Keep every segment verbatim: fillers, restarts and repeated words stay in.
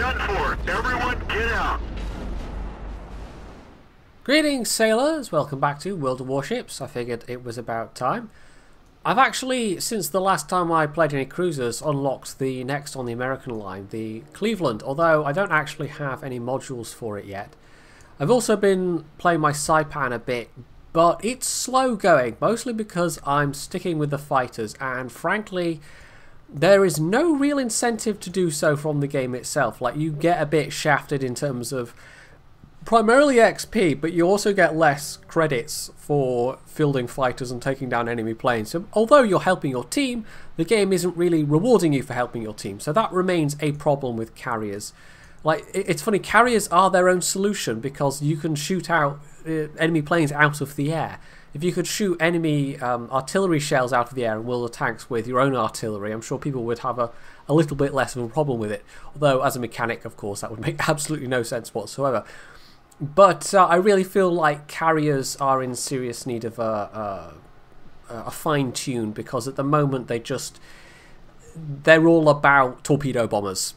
done for. Everyone get out. Greetings, sailors. Welcome back to World of Warships. I figured it was about time. I've actually, since the last time I played any cruisers, unlocked the next on the American line, the Cleveland, although I don't actually have any modules for it yet. I've also been playing my Saipan a bit, but it's slow going, mostly because I'm sticking with the fighters, and frankly, there is no real incentive to do so from the game itself. Like, you get a bit shafted in terms of primarily X P, but you also get less credits for fielding fighters and taking down enemy planes. So although you're helping your team, the game isn't really rewarding you for helping your team. So that remains a problem with carriers. Like, it's funny, carriers are their own solution because you can shoot out uh, enemy planes out of the air. If you could shoot enemy um, artillery shells out of the air and will the tanks with your own artillery, I'm sure people would have a, a little bit less of a problem with it. Although, as a mechanic, of course, that would make absolutely no sense whatsoever. But uh, I really feel like carriers are in serious need of a, a, a fine-tune, because at the moment they just, they're all about torpedo bombers.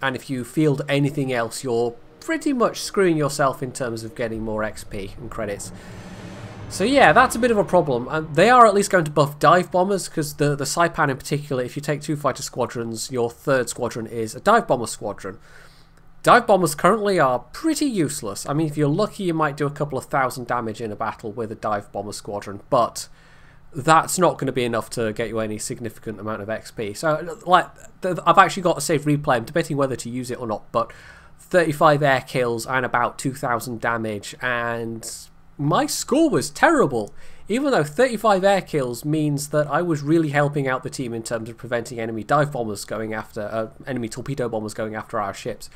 And if you field anything else, you're pretty much screwing yourself in terms of getting more X P and credits. So yeah, that's a bit of a problem. Um, they are at least going to buff dive bombers, because the, the Saipan in particular, if you take two fighter squadrons, your third squadron is a dive bomber squadron. Dive bombers currently are pretty useless. I mean, if you're lucky, you might do a couple of thousand damage in a battle with a dive bomber squadron, but that's not going to be enough to get you any significant amount of X P. So, like, I've actually got a save replay. I'm debating whether to use it or not, but thirty-five air kills and about two thousand damage, and my score was terrible, even though thirty-five air kills means that I was really helping out the team in terms of preventing enemy dive bombers going after, uh, enemy torpedo bombers going after our ships.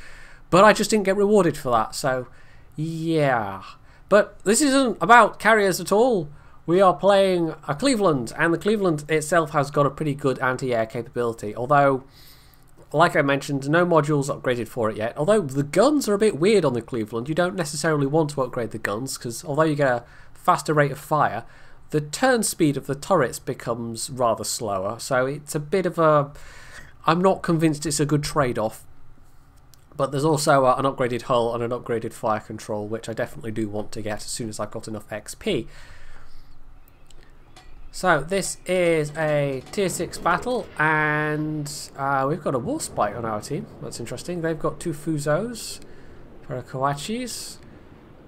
But I just didn't get rewarded for that, so yeah. But this isn't about carriers at all. We are playing a Cleveland, and the Cleveland itself has got a pretty good anti-air capability, although, like I mentioned, no modules upgraded for it yet. Although the guns are a bit weird on the Cleveland. You don't necessarily want to upgrade the guns, because although you get a faster rate of fire, the turn speed of the turrets becomes rather slower. So it's a bit of a, I'm not convinced it's a good trade-off. But there's also an upgraded hull and an upgraded fire control, which I definitely do want to get as soon as I've got enough X P. So this is a tier six battle, and uh, we've got a Warspite on our team. That's interesting. They've got two Fusos, Paracawachis.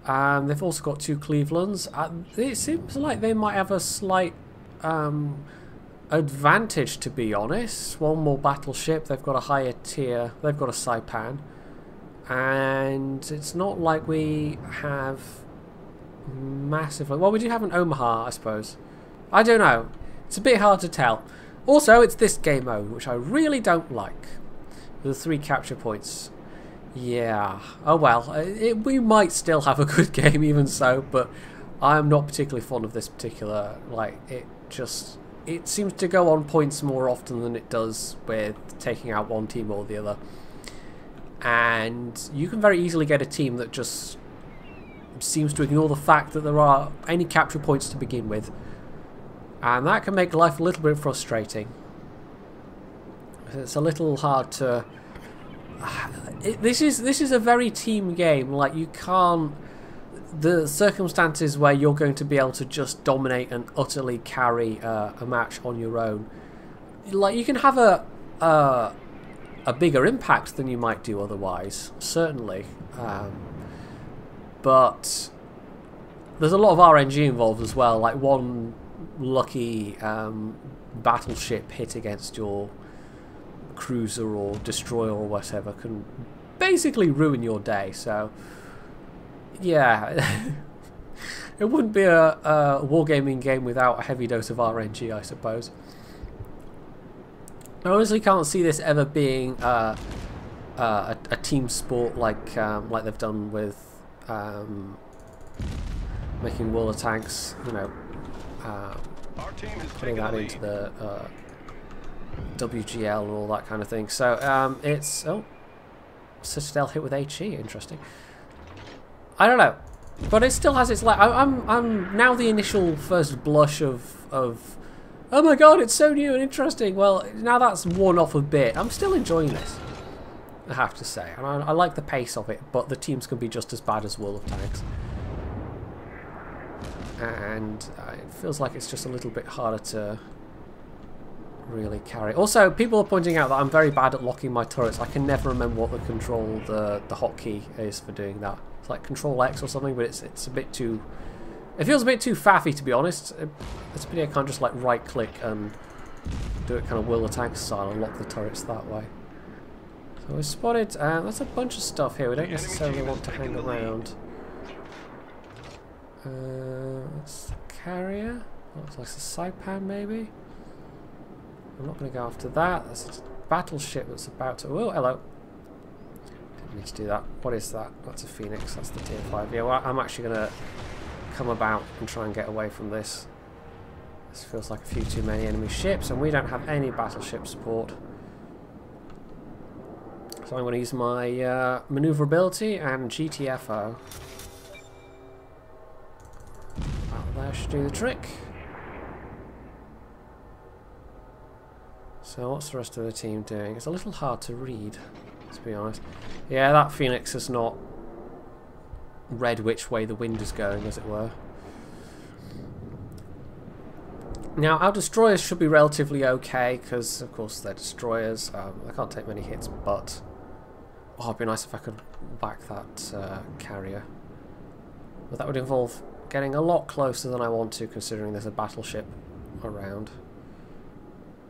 Um, they've also got two Clevelands. Uh, it seems like they might have a slight um, advantage, to be honest. One more battleship. They've got a higher tier. They've got a Saipan. And it's not like we have massively... Well, we do have an Omaha, I suppose. I don't know. It's a bit hard to tell. Also, it's this game mode, which I really don't like. The three capture points. Yeah. Oh well. It, we might still have a good game even so, but I'm not particularly fond of this particular. Like, it just... It seems to go on points more often than it does with taking out one team or the other. And you can very easily get a team that just seems to ignore the fact that there are any capture points to begin with. And that can make life a little bit frustrating. It's a little hard to... It, this is this is a very team game. Like, you can't... The circumstances where you're going to be able to just dominate and utterly carry uh, a match on your own. Like, you can have a, a, a bigger impact than you might do otherwise, certainly. Um, but there's a lot of R N G involved as well. Like, one... lucky um, battleship hit against your cruiser or destroyer or whatever can basically ruin your day. So yeah, it wouldn't be a, a wargaming game without a heavy dose of R N G, I suppose. I honestly can't see this ever being uh, uh, a, a team sport like um, like they've done with um, making World of Tanks, you know. Um, putting that into the uh, W G L and all that kind of thing. So um, it's oh, Citadel hit with H E. Interesting. I don't know, but it still has its like. I'm I'm now the initial first blush of of oh my god, it's so new and interesting. Well, now that's worn off a bit. I'm still enjoying this. I have to say. And I, I like the pace of it, but the teams can be just as bad as World of Tanks. And uh, it feels like it's just a little bit harder to really carry. Also, people are pointing out that I'm very bad at locking my turrets. I can never remember what the control, the, the hotkey is for doing that. It's like Control X or something, but it's it's a bit too... It feels a bit too faffy, to be honest. It, it's a pity I can't just like right-click and do it kind of World of Tanks style and lock the turrets that way. So we spotted... Uh, that's a bunch of stuff here. We don't necessarily want to hang around. Uh, that's the carrier. Looks like a Saipan, maybe. I'm not going to go after that. That's a battleship that's about to... Oh, hello. Didn't need to do that. What is that? That's a Phoenix. That's the tier five. Yeah, well, I'm actually going to come about and try and get away from this. This feels like a few too many enemy ships, and we don't have any battleship support. So I'm going to use my uh, maneuverability and G T F O. That there should do the trick. So what's the rest of the team doing? It's a little hard to read, to be honest. Yeah, that Phoenix has not read which way the wind is going, as it were. Now, our destroyers should be relatively okay, because, of course, they're destroyers. Um, they can't take many hits, but... Oh, it'd be nice if I could whack that uh, carrier. But that would involve getting a lot closer than I want to, considering there's a battleship around.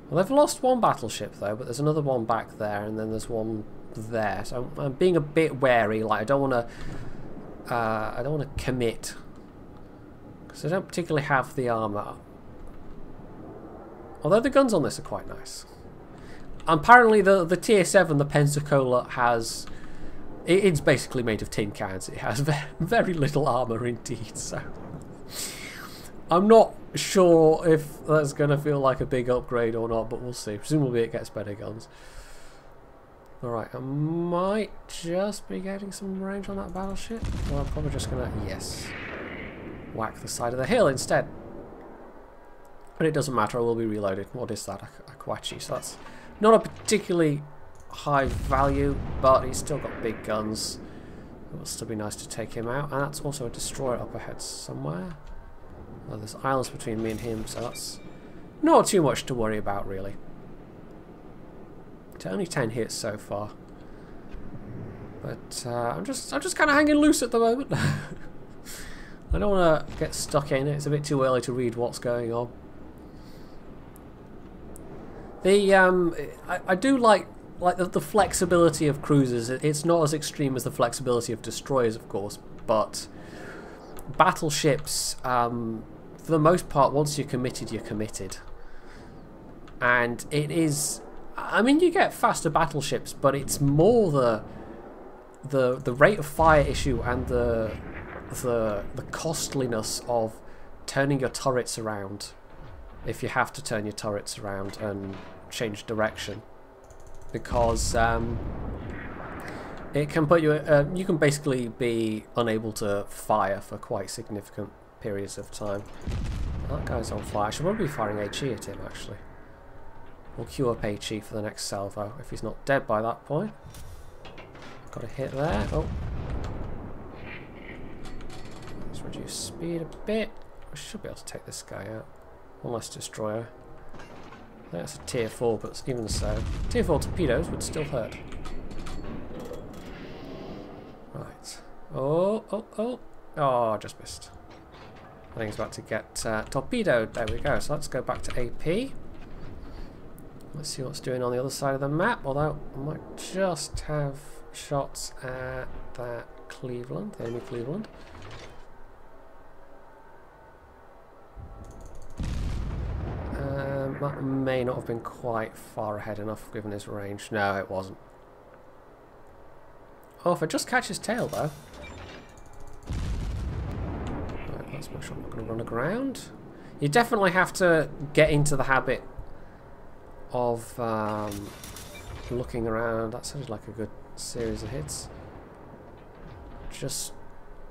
Well, they've lost one battleship, though, but there's another one back there, and then there's one there. So I'm, I'm being a bit wary. Like, I don't want to... Uh, I don't want to commit. Because I don't particularly have the armour. Although the guns on this are quite nice. Apparently the, the tier seven, the Pensacola, has... It, it's basically made of tin cans. It has very, very little armour indeed, so... I'm not sure if that's going to feel like a big upgrade or not, but we'll see. Presumably it gets better guns. Alright, I might just be getting some range on that battleship. Well, I'm probably just going to, yes, whack the side of the hill instead. But it doesn't matter, I will be reloaded. What is that? Akwachi. So that's not a particularly high value, but he's still got big guns. It will still be nice to take him out. And that's also a destroyer up ahead somewhere. Well, there's islands between me and him, so that's not too much to worry about, really. It's only ten hits so far, but uh, I'm just I'm just kind of hanging loose at the moment. I don't want to get stuck in it. It's a bit too early to read what's going on. The um, I, I do like like the, the flexibility of cruisers. It's not as extreme as the flexibility of destroyers, of course, but. Battleships, um, for the most part, once you're committed, you're committed. And it is... I mean, you get faster battleships, but it's more the the the rate of fire issue and the the, the costliness of turning your turrets around, if you have to turn your turrets around and change direction. Because um, it can put you... Uh, you can basically be unable to fire for quite significant periods of time. That guy's on fire. I should probably be firing HE at him, actually. We'll queue up HE for the next salvo, if he's not dead by that point. Got a hit there. Oh. Let's reduce speed a bit. I should be able to take this guy out. One less destroyer. I think that's a tier four, but even so. Tier four torpedoes would still hurt. Right. Oh, oh, oh. Oh, just missed. I think it's about to get uh, torpedoed. There we go. So let's go back to A P. Let's see what's doing on the other side of the map. Although I might just have shots at that Cleveland. The enemy Cleveland. Um, that may not have been quite far ahead enough given his range. No, it wasn't. Oh, if I just catch his tail, though. Right, let's make sure I'm not going to run aground. You definitely have to get into the habit of um, looking around. That sounded like a good series of hits. Just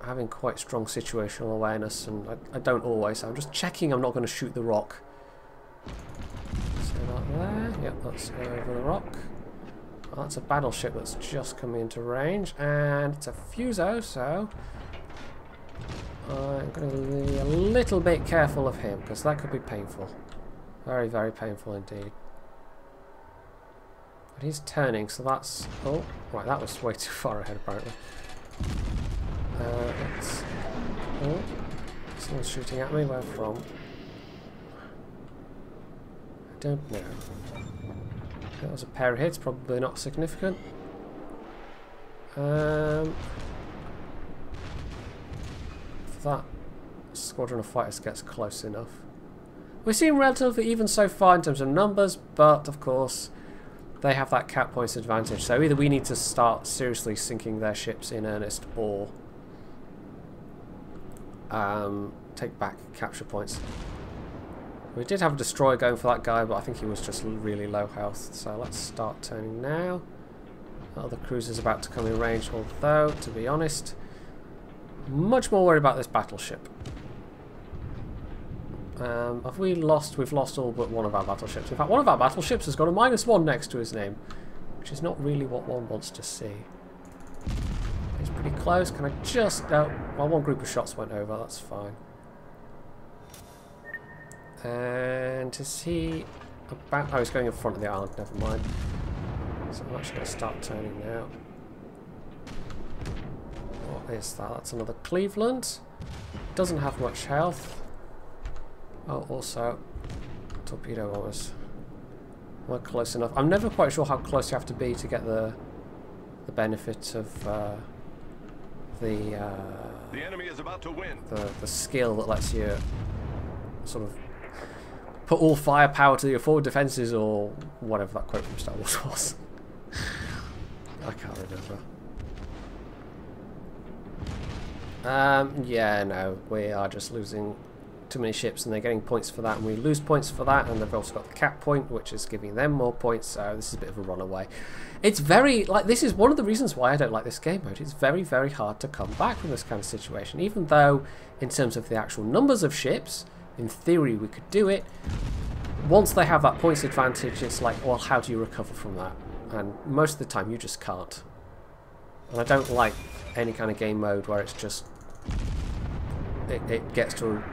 having quite strong situational awareness, and I, I don't always. So I'm just checking I'm not going to shoot the rock. So, not there. Yep, that's over the rock. Well, that's a battleship that's just coming into range, and it's a Fuso, so I'm going to be a little bit careful of him, because that could be painful. Very, very painful indeed. But he's turning, so that's... Oh, right, that was way too far ahead, apparently. Uh, it's, oh, someone's shooting at me. Where from? I don't know. That was a pair of hits, probably not significant. Um... That squadron of fighters gets close enough. We seem relatively even so far in terms of numbers, but of course they have that cap points advantage, so either we need to start seriously sinking their ships in earnest or um, take back capture points. We did have a destroyer going for that guy, but I think he was just really low health, so let's start turning now. Other cruiser's about to come in range, although to be honest much more worried about this battleship. Um, have we lost? We've lost all but one of our battleships. In fact, one of our battleships has got a minus one next to his name, which is not really what one wants to see. It's pretty close. Can I just... No, well, one group of shots went over. That's fine. And is he about... Oh, he's going in front of the island. Never mind. So I'm actually going to start turning now. Is that? That's another Cleveland. Doesn't have much health. Oh, also, torpedo bombers. Am I close enough? I'm never quite sure how close you have to be to get the the benefit of uh, the uh, the enemy is about to win. The the skill that lets you sort of put all firepower to your forward defenses or whatever that quote from Star Wars was. I can't remember. Um, yeah, no, we are just losing too many ships and they're getting points for that, and we lose points for that, and they've also got the cap point which is giving them more points, so this is a bit of a runaway. It's very, like, this is one of the reasons why I don't like this game mode. It's very, very hard to come back from this kind of situation, even though in terms of the actual numbers of ships, in theory we could do it. Once they have that points advantage, it's like, well, how do you recover from that? And most of the time you just can't. And I don't like any kind of game mode where it's just It, it gets to a,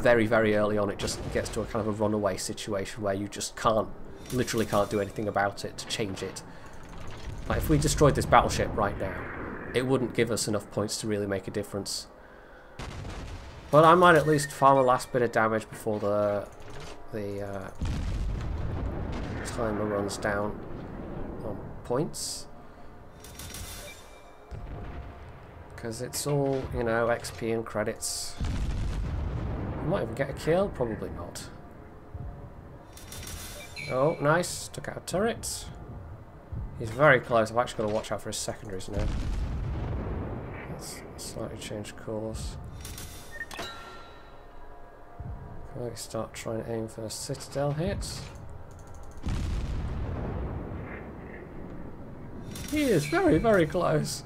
very very early on it just gets to a kind of a runaway situation where you just can't literally can't do anything about it to change it. Like, if we destroyed this battleship right now, it wouldn't give us enough points to really make a difference, but I might at least farm a last bit of damage before the the uh, timer runs down on points, because it's all, you know, X P and credits. I might even get a kill, probably not. Oh, nice, took out a turret. He's very close. I've actually got to watch out for his secondaries now. Let's slightly change course. Can I start trying to aim for citadel hits? He is very, very close.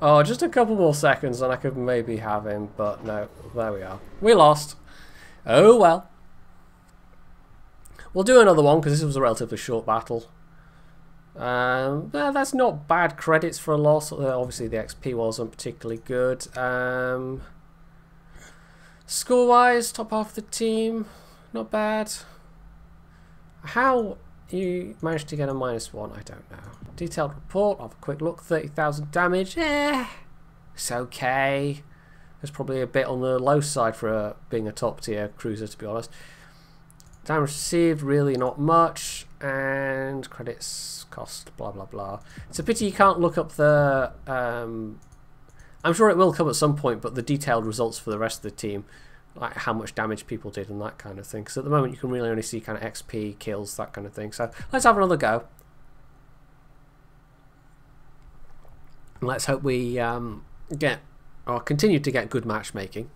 Oh, just a couple more seconds and I could maybe have him, but no, there we are. We lost. Oh well. We'll do another one because this was a relatively short battle. Um, that's not bad credits for a loss. Obviously the X P wasn't particularly good. Um, Score-wise, top half of the team, not bad. How you managed to get a minus one, I don't know. Detailed report, I'll have a quick look. thirty thousand damage, eh, it's okay. It's probably a bit on the low side for a, being a top tier cruiser, to be honest. Damage received, really not much, and credits cost, blah blah blah. It's a pity you can't look up the, um, I'm sure it will come at some point, but the detailed results for the rest of the team, like how much damage people did and that kind of thing. Because at the moment you can really only see kind of X P, kills, that kind of thing. So let's have another go. And let's hope we um, get, or continue to get good matchmaking.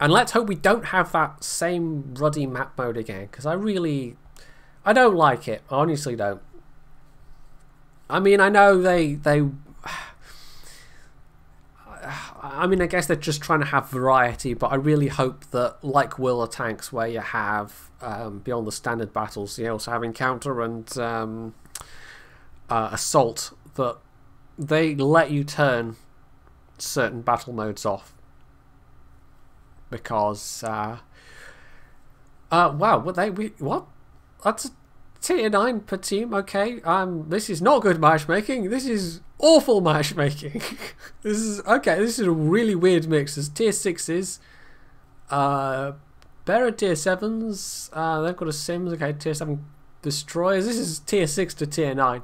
And let's hope we don't have that same ruddy map mode again. Because I really, I don't like it. I honestly don't. I mean, I know they, they... I mean, I guess they're just trying to have variety, but I really hope that, like World of Tanks, where you have um, beyond the standard battles, you also have encounter and um, uh, assault that they let you turn certain battle modes off because uh, uh, wow, what they we what that's a tier nine per team. Okay, um, this is not good matchmaking. This is awful matchmaking. This is okay. This is a really weird mix. There's tier sixes. Uh, there are tier sevens. Uh, they've got a Sims. Okay, tier seven destroyers. This is tier six to tier nine.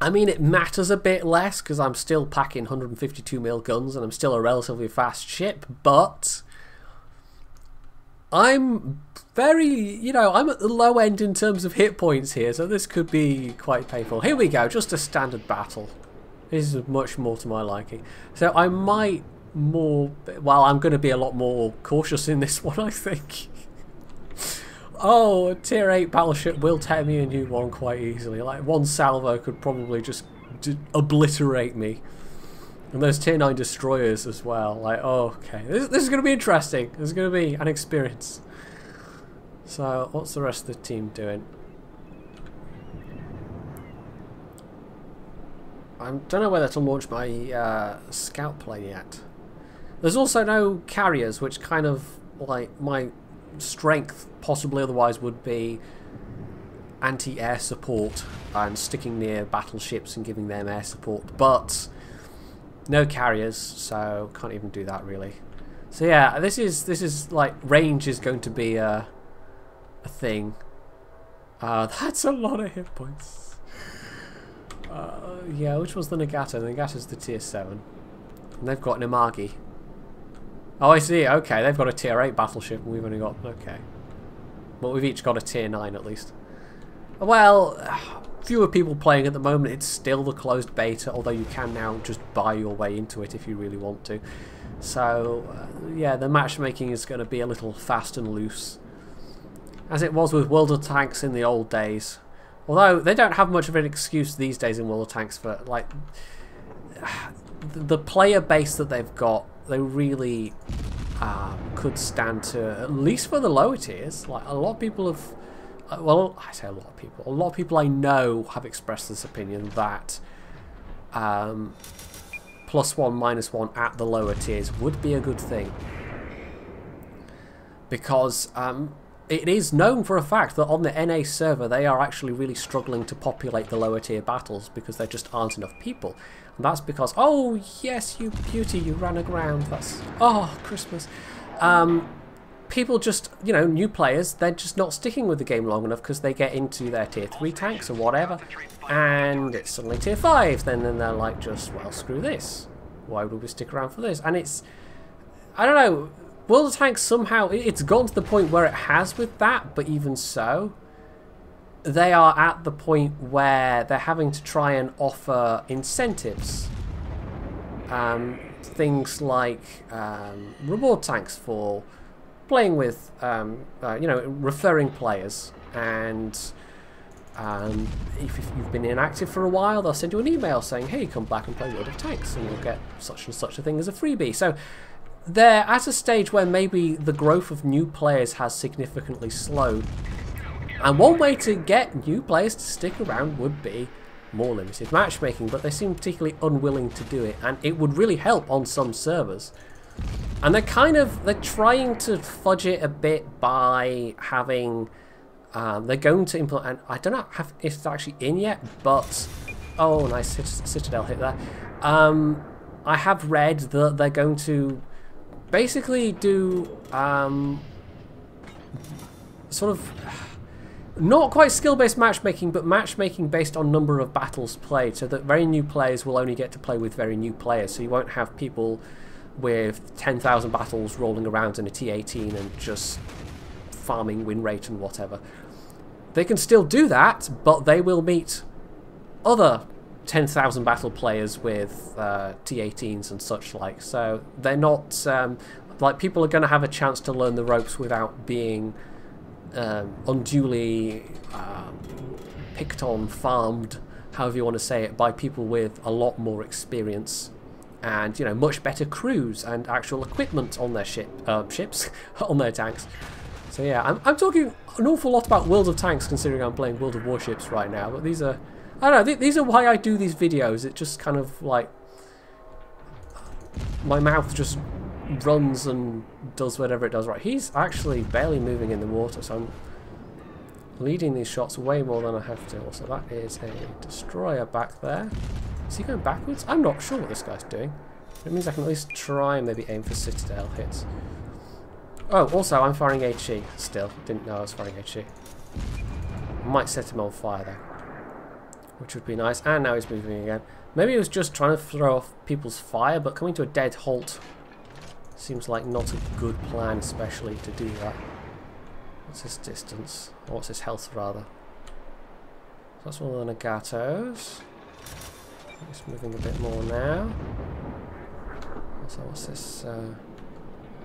I mean, it matters a bit less because I'm still packing one hundred fifty-two mil guns and I'm still a relatively fast ship, but I'm very, you know, I'm at the low end in terms of hit points here, so this could be quite painful. Here we go, just a standard battle. This is much more to my liking. So I might more, well, I'm going to be a lot more cautious in this one, I think. Oh, a tier eight battleship will tear me a new one quite easily. Like, one salvo could probably just d obliterate me. And those tier nine destroyers as well. Like, oh, okay. This, this is going to be interesting. This is going to be an experience. So, what's the rest of the team doing? I don't know whether to launch my uh, scout plane yet. There's also no carriers, which kind of, like, my strength possibly otherwise would be anti-air support and sticking near battleships and giving them air support, but no carriers, so can't even do that really. So yeah, this is this is like range is going to be a, a thing. Uh, that's a lot of hit points. Uh, yeah, which was the Nagato? The Nagato's the tier seven, and they've got an Imagi. Oh, I see. Okay, they've got a tier eight battleship and we've only got... Okay. But we've each got a tier nine at least. Well, fewer people playing at the moment. It's still the closed beta, although you can now just buy your way into it if you really want to. So, uh, yeah, the matchmaking is going to be a little fast and loose, as it was with World of Tanks in the old days. Although, they don't have much of an excuse these days in World of Tanks for, like... The player base that they've got, they really uh, could stand to, at least for the lower tiers. Like, a lot of people have, well, I say a lot of people, a lot of people I know have expressed this opinion that um, plus one, minus one at the lower tiers would be a good thing. Because um, it is known for a fact that on the N A server, they are actually really struggling to populate the lower tier battles because there just aren't enough people. And that's because, oh yes, you beauty, you ran aground. That's, oh, Christmas. Um, people just, you know, new players, they're just not sticking with the game long enough because they get into their tier three tanks or whatever, and it's suddenly tier five. Then, then they're like, just, well, screw this. Why would we stick around for this? And it's, I don't know, World of Tanks somehow, it's gotten to the point where it has with that, but even so, they are at the point where they're having to try and offer incentives. Um, things like um, reward tanks for playing with, um, uh, you know, referring players. And um, if, if you've been inactive for a while, they'll send you an email saying, hey, come back and play World of Tanks, and you'll get such and such a thing as a freebie. So they're at a stage where maybe the growth of new players has significantly slowed. And one way to get new players to stick around would be more limited matchmaking, but they seem particularly unwilling to do it, and it would really help on some servers. And they're kind of, they're trying to fudge it a bit by having, um, they're going to implement, and I don't know if it's actually in yet, but, oh, nice Citadel hit there. Um, I have read that they're going to basically do um, sort of, not quite skill-based matchmaking, but matchmaking based on number of battles played, so that very new players will only get to play with very new players, so you won't have people with ten thousand battles rolling around in a T eighteen and just farming win rate and whatever. They can still do that, but they will meet other ten thousand battle players with uh, T eighteens and such like, so they're not... Um, like, people are going to have a chance to learn the ropes without being... Um, unduly um, picked on, farmed, however you want to say it, by people with a lot more experience and, you know, much better crews and actual equipment on their ship, uh, ships, on their tanks. So yeah, I'm, I'm talking an awful lot about World of Tanks considering I'm playing World of Warships right now, but these are, I don't know, th these are why I do these videos. It just kind of like, my mouth just runs and does whatever it does. Right, he's actually barely moving in the water, so I'm leading these shots way more than I have to. Also, that is a destroyer back there. Is he going backwards? I'm not sure what this guy's doing. It means I can at least try and maybe aim for citadel hits. Oh, also, I'm firing HE still. Didn't know I was firing HE. Might set him on fire, though. Which would be nice. And now he's moving again. Maybe he was just trying to throw off people's fire, but coming to a dead halt seems like not a good plan, especially to do that. What's his distance? Or what's his health, rather? That's one of the Nagatos. He's moving a bit more now. So what's this? Uh,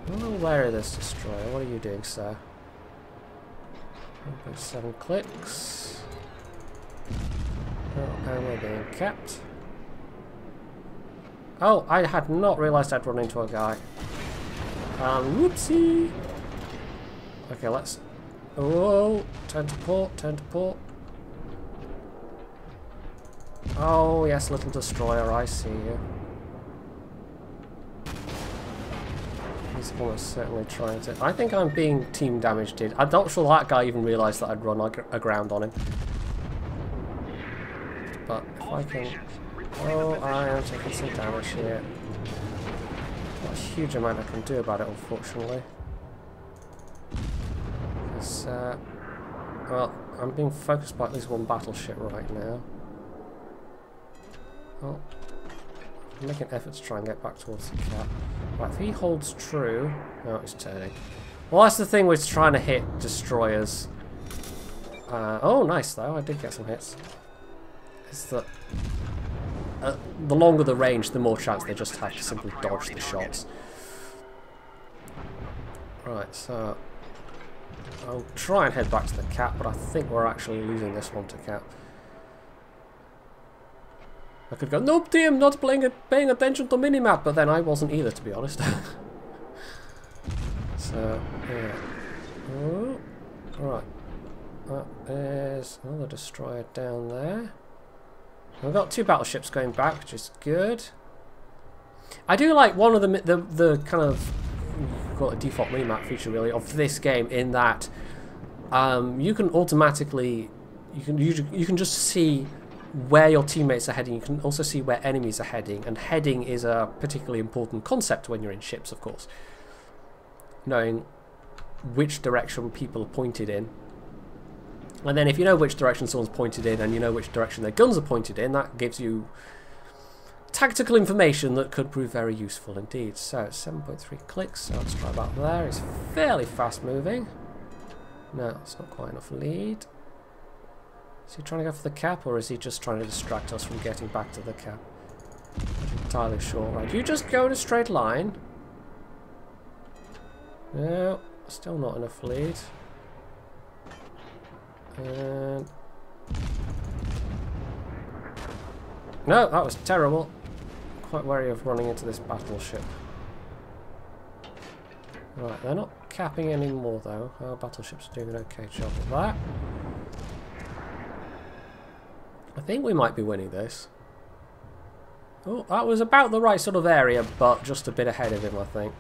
I'm a little wary of this destroyer. What are you doing, sir? one point seven clicks. Oh, and we're being kept. Oh, I had not realised I'd run into a guy. Um, whoopsie! Okay, let's... Oh, turn to port, turn to port. Oh, yes, little destroyer, I see you. He's almost certainly trying to... I think I'm being team damaged here. I'm not sure that guy even realised that I'd run aground on him. But if I can... Oh, I am taking some damage here. Not a huge amount I can do about it, unfortunately. Because, uh... well, I'm being focused by at least one battleship right now. Oh. Make an effort to try and get back towards the cat. Right, if he holds true... Oh, he's turning. Well, that's the thing with trying to hit destroyers. Uh, oh, nice, though. I did get some hits. It's that... Uh, the longer the range, the more chance they just have to simply dodge the shots. Right, so... I'll try and head back to the cat, but I think we're actually losing this one to cat. I could go, nope, team, not playing, paying attention to minimap, but then I wasn't either, to be honest. So, yeah. Oh, right. That is another destroyer down there. We've got two battleships going back, which is good. I do like one of the the, the kind of call it default minimap feature, really, of this game, in that um, you can automatically, you can you, you can just see where your teammates are heading. You can also see where enemies are heading, and heading is a particularly important concept when you're in ships, of course. Knowing which direction people are pointed in. And then if you know which direction someone's pointed in, and you know which direction their guns are pointed in, that gives you tactical information that could prove very useful indeed. So it's seven point three clicks, so let's try that there. It's fairly fast moving. No, it's not quite enough lead. Is he trying to go for the cap, or is he just trying to distract us from getting back to the cap? Not entirely sure. Right, you just go in a straight line. No, still not enough lead. And... No, that was terrible. Quite wary of running into this battleship. Right, they're not capping anymore though. Our battleship's doing an okay job of that. I think we might be winning this. Oh, that was about the right sort of area, but just a bit ahead of him, I think.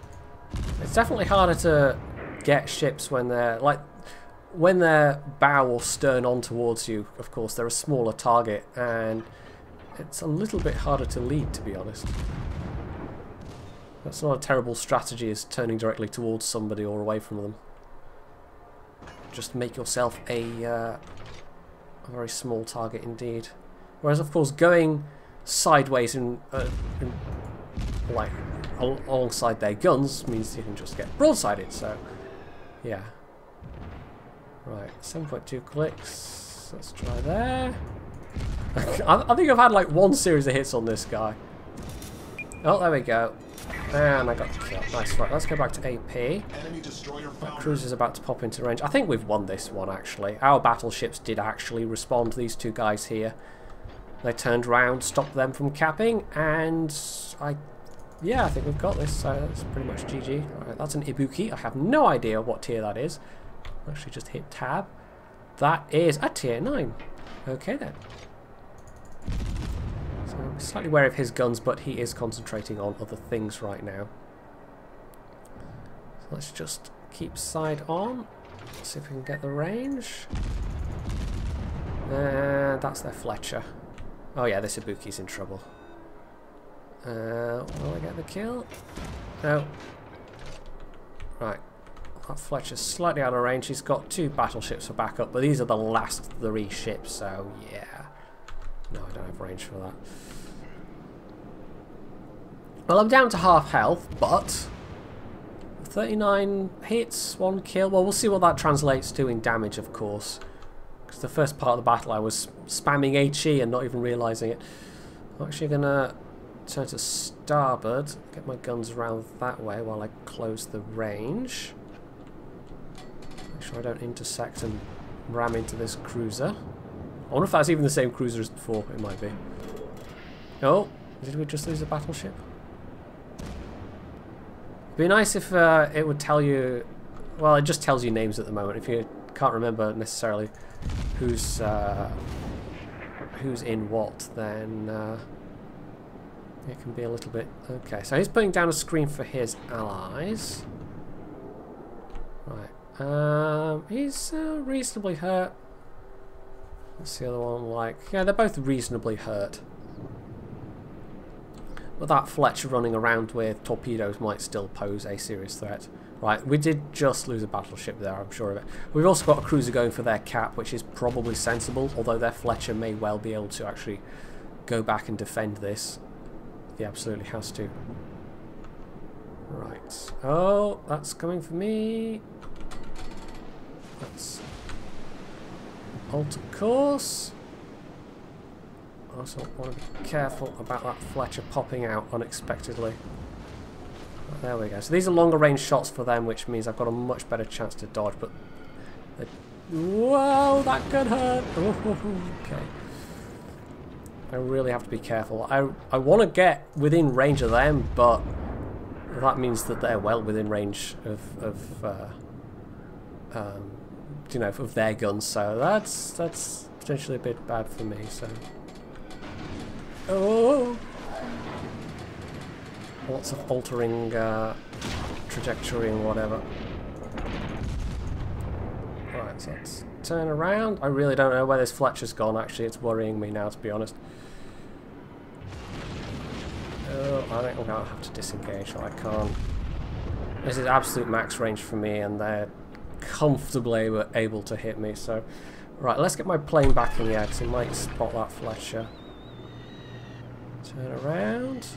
It's definitely harder to get ships when they're like when they're bow or stern on towards you. Of course, they're a smaller target, and it's a little bit harder to lead, to be honest. That's not a terrible strategy, is turning directly towards somebody or away from them. Just make yourself a. Uh, A very small target indeed. Whereas, of course, going sideways in, uh, in like al alongside their guns means you can just get broadsided. So, yeah. Right, seven point two clicks. Let's try there. I, I think I've had like one series of hits on this guy. Oh, there we go. And I got killed. Nice. Right, let's go back to A P. That cruiser's about to pop into range. I think we've won this one, actually. Our battleships did actually respond to these two guys here. They turned round, stopped them from capping, and I... Yeah, I think we've got this, so that's pretty much G G. All right, that's an Ibuki. I have no idea what tier that is. Actually, just hit tab. That is a tier nine. Okay then. So I'm slightly wary of his guns, but he is concentrating on other things right now. So let's just keep side on. Let's see if we can get the range. Uh, that's their Fletcher. Oh yeah, this Ibuki's in trouble. Uh, will I get the kill? No. Right. That Fletcher's slightly out of range. He's got two battleships for backup, but these are the last three ships, so yeah. No, I don't have range for that. Well, I'm down to half health, but thirty-nine hits, one kill. Well, we'll see what that translates to in damage, of course. Because the first part of the battle I was spamming HE and not even realising it. I'm actually going to turn to starboard, get my guns around that way while I close the range. Make sure I don't intersect and ram into this cruiser. I wonder if that's even the same cruiser as before. It might be. Oh, did we just lose a battleship? It'd be nice if uh, it would tell you... Well, it just tells you names at the moment. If you can't remember necessarily who's uh, who's in what, then uh, it can be a little bit... Okay, so he's putting down a screen for his allies. Right. Um, he's uh, reasonably hurt. That's the other one, like... Yeah, they're both reasonably hurt. But that Fletcher running around with torpedoes might still pose a serious threat. Right, we did just lose a battleship there, I'm sure of it. We've also got a cruiser going for their cap, which is probably sensible, although their Fletcher may well be able to actually go back and defend this. He absolutely has to. Right. Oh, that's coming for me. That's... alter course. I also want to be careful about that Fletcher popping out unexpectedly. There we go. So these are longer range shots for them, which means I've got a much better chance to dodge, but... Whoa, that could hurt! Okay. I really have to be careful. I, I want to get within range of them, but that means that they're well within range of... of uh, um, you know, of their guns, so that's that's potentially a bit bad for me. So, oh, lots of altering uh, trajectory and whatever. All right, so let's turn around. I really don't know where this Fletcher's gone. Actually, it's worrying me now, to be honest. Oh, I think I'm gonna have to disengage, or I can't. This is absolute max range for me, and they're comfortably were able to hit me. So right, let's get my plane back in the air because it might spot that Fletcher. Turn around.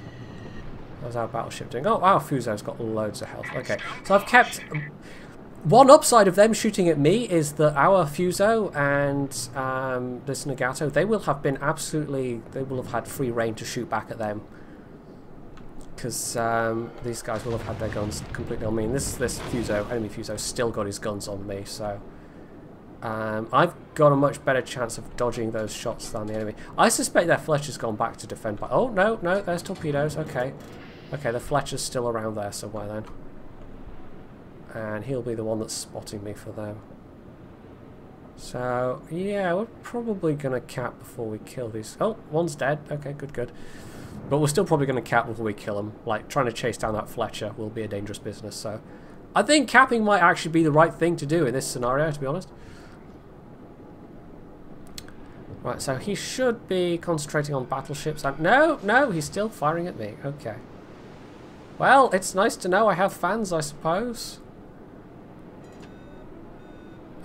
How's our battleship doing? Oh wow, Fuso's got loads of health. Okay, so I've kept... One upside of them shooting at me is that our Fuso and um, this Nagato, they will have been absolutely... they will have had free reign to shoot back at them, because um, these guys will have had their guns completely on me. And this, this Fuso, enemy Fuso, still got his guns on me, so... Um, I've got a much better chance of dodging those shots than the enemy. I suspect their Fletcher's gone back to defend, but... Oh, no, no, there's torpedoes, okay. Okay, the Fletcher's still around there somewhere then. And he'll be the one that's spotting me for them. So, yeah, we're probably going to cap before we kill these... Oh, one's dead. Okay, good, good. But we're still probably going to cap before we kill them. Like, trying to chase down that Fletcher will be a dangerous business, so... I think capping might actually be the right thing to do in this scenario, to be honest. Right, so he should be concentrating on battleships. And no, no, he's still firing at me. Okay. Well, it's nice to know I have fans, I suppose.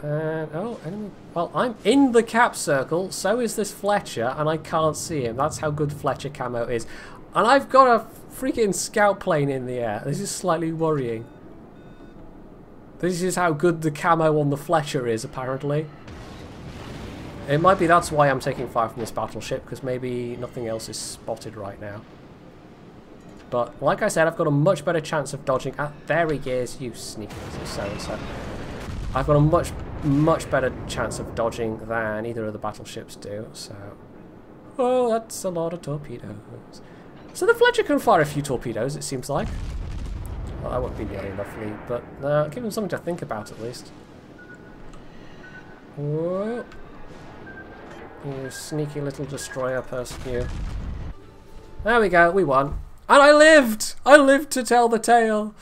And, oh, enemy. Well, I'm in the cap circle, so is this Fletcher, and I can't see him. That's how good Fletcher camo is. And I've got a freaking scout plane in the air. This is slightly worrying. This is how good the camo on the Fletcher is, apparently. It might be that's why I'm taking fire from this battleship, because maybe nothing else is spotted right now. But, like I said, I've got a much better chance of dodging at... There he is, you sneaky little so-and-so. I've got a much, much better chance of dodging than either of the battleships do, so... Oh, that's a lot of torpedoes. So the Fletcher can fire a few torpedoes, it seems like. Well, that won't be nearly enough lead, but uh, give him something to think about, at least. Whoa. You sneaky little destroyer person, you. There we go, we won. And I lived! I lived to tell the tale!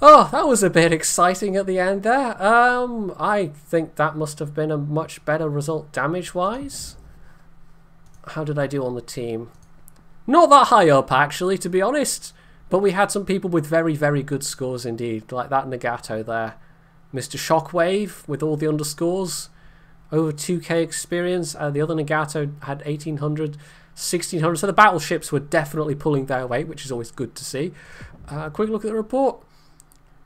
Oh, that was a bit exciting at the end there. Um, I think that must have been a much better result damage-wise. How did I do on the team? Not that high up, actually, to be honest. But we had some people with very, very good scores indeed, like that Nagato there. Mister Shockwave with all the underscores. Over two K experience. Uh, the other Nagato had eighteen hundred, sixteen hundred. So the battleships were definitely pulling their weight, which is always good to see. Uh, quick look at the report.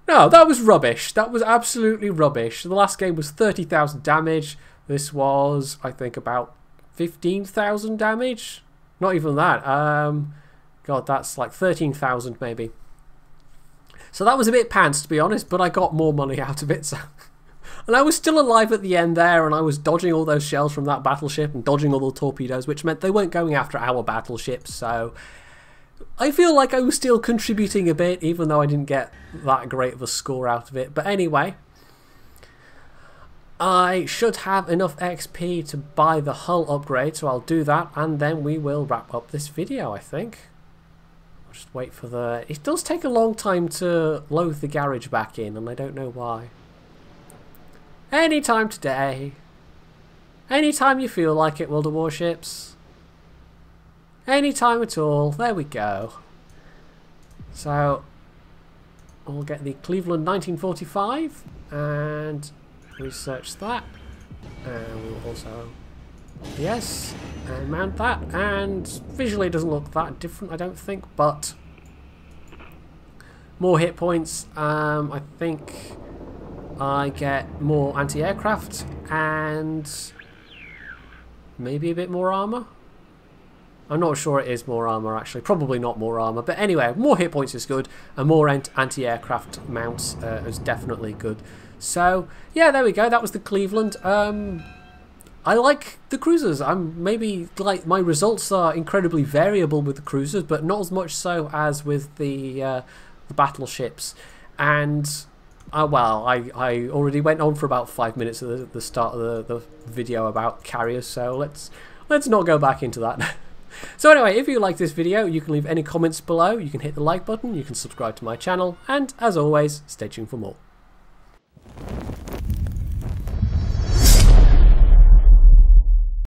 No, that was rubbish. That was absolutely rubbish. The last game was thirty thousand damage. This was, I think, about fifteen thousand damage. Not even that. Um, God, that's like thirteen thousand maybe. So that was a bit pants, to be honest, but I got more money out of it. So. And I was still alive at the end there, and I was dodging all those shells from that battleship and dodging all the torpedoes, which meant they weren't going after our battleship, so... I feel like I was still contributing a bit, even though I didn't get that great of a score out of it. But anyway, I should have enough X P to buy the hull upgrade, so I'll do that, and then we will wrap up this video, I think. I'll just wait for the... It does take a long time to load the garage back in, and I don't know why. Any time today. Any time you feel like it, World of Warships. Any time at all. There we go. So we'll get the Cleveland nineteen forty-five and research that. And we'll also, yes, and mount that. And visually it doesn't look that different, I don't think, but more hit points. Um, I think I get more anti-aircraft and maybe a bit more armor. I'm not sure it is more armor, actually. Probably not more armor. But anyway, more hit points is good. And more anti-aircraft mounts uh, is definitely good. So, yeah, there we go. That was the Cleveland. Um, I like the cruisers. I'm maybe, like, my results are incredibly variable with the cruisers, but not as much so as with the, uh, the battleships. And, uh, well, I, I already went on for about five minutes at the, the start of the, the video about carriers. So let's, let's not go back into that. So anyway, if you like this video, you can leave any comments below, you can hit the like button, you can subscribe to my channel, and as always, stay tuned for more.